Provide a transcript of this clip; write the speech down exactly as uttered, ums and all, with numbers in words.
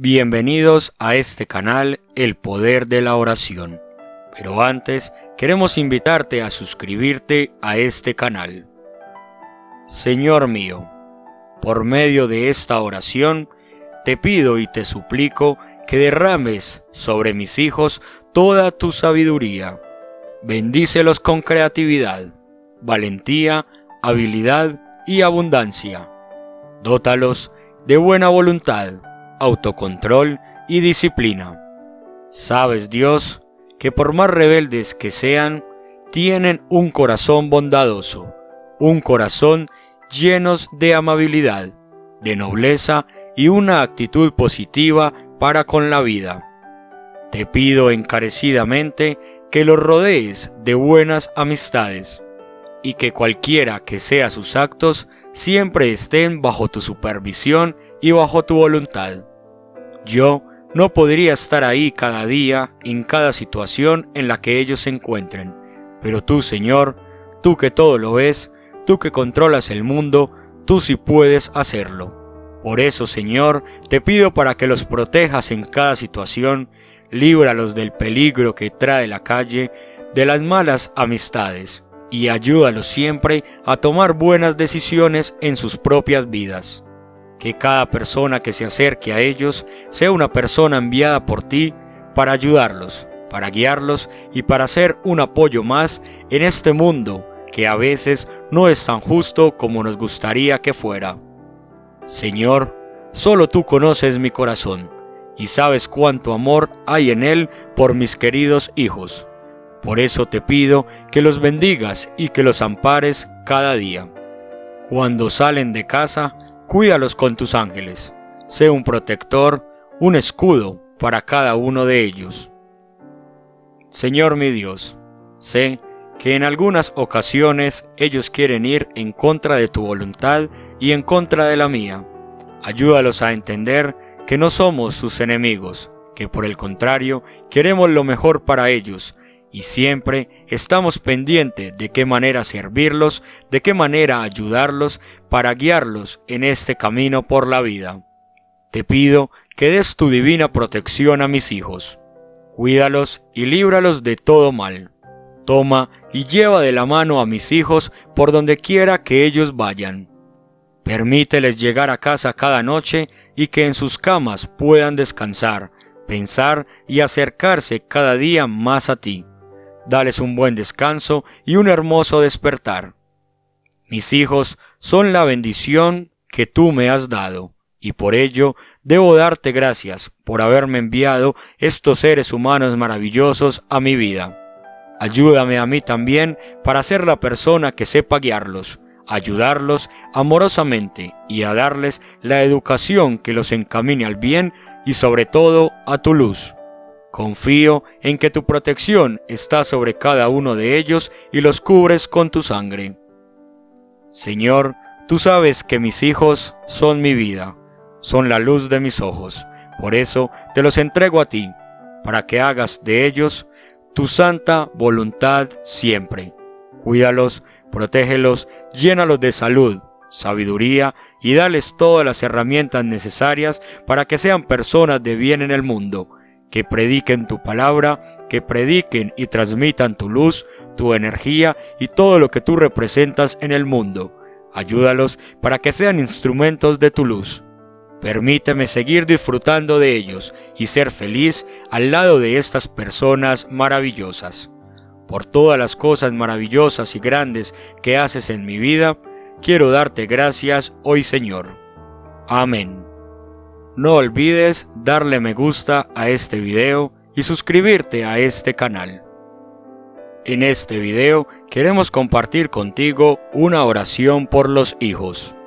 Bienvenidos a este canal El Poder de la Oración, pero antes queremos invitarte a suscribirte a este canal. Señor mío, por medio de esta oración te pido y te suplico que derrames sobre mis hijos toda tu sabiduría. Bendícelos con creatividad, valentía, habilidad y abundancia. Dótalos de buena voluntad, autocontrol y disciplina. Sabes, Dios, que por más rebeldes que sean, tienen un corazón bondadoso, un corazón llenos de amabilidad, de nobleza y una actitud positiva para con la vida. Te pido encarecidamente que los rodees de buenas amistades y que cualquiera que sea sus actos siempre estén bajo tu supervisión y bajo tu voluntad. Yo no podría estar ahí cada día, en cada situación en la que ellos se encuentren, pero tú, Señor, tú que todo lo ves, tú que controlas el mundo, tú sí puedes hacerlo. Por eso, Señor, te pido para que los protejas en cada situación, líbralos del peligro que trae la calle, de las malas amistades, y ayúdalos siempre a tomar buenas decisiones en sus propias vidas. Que cada persona que se acerque a ellos sea una persona enviada por ti para ayudarlos, para guiarlos y para ser un apoyo más en este mundo que a veces no es tan justo como nos gustaría que fuera. Señor, solo tú conoces mi corazón y sabes cuánto amor hay en él por mis queridos hijos. Por eso te pido que los bendigas y que los ampares cada día. Cuando salen de casa, cuídalos con tus ángeles, sé un protector, un escudo para cada uno de ellos. Señor mi Dios, sé que en algunas ocasiones ellos quieren ir en contra de tu voluntad y en contra de la mía. Ayúdalos a entender que no somos sus enemigos, que por el contrario queremos lo mejor para ellos y siempre estamos pendientes de qué manera servirlos, de qué manera ayudarlos para guiarlos en este camino por la vida. Te pido que des tu divina protección a mis hijos. Cuídalos y líbralos de todo mal. Toma y lleva de la mano a mis hijos por donde quiera que ellos vayan. Permíteles llegar a casa cada noche y que en sus camas puedan descansar, pensar y acercarse cada día más a ti. Dales un buen descanso y un hermoso despertar. Mis hijos son la bendición que tú me has dado, y por ello debo darte gracias por haberme enviado estos seres humanos maravillosos a mi vida. Ayúdame a mí también para ser la persona que sepa guiarlos, ayudarlos amorosamente y a darles la educación que los encamine al bien y sobre todo a tu luz. Confío en que tu protección está sobre cada uno de ellos y los cubres con tu sangre. Señor, tú sabes que mis hijos son mi vida, son la luz de mis ojos. Por eso te los entrego a ti, para que hagas de ellos tu santa voluntad siempre. Cuídalos, protégelos, llénalos de salud, sabiduría y dales todas las herramientas necesarias para que sean personas de bien en el mundo, que prediquen tu palabra, que prediquen y transmitan tu luz, tu energía y todo lo que tú representas en el mundo. Ayúdalos para que sean instrumentos de tu luz. Permíteme seguir disfrutando de ellos y ser feliz al lado de estas personas maravillosas. Por todas las cosas maravillosas y grandes que haces en mi vida, quiero darte gracias hoy, Señor. Amén. No olvides darle me gusta a este video y suscribirte a este canal. En este video queremos compartir contigo una oración por los hijos.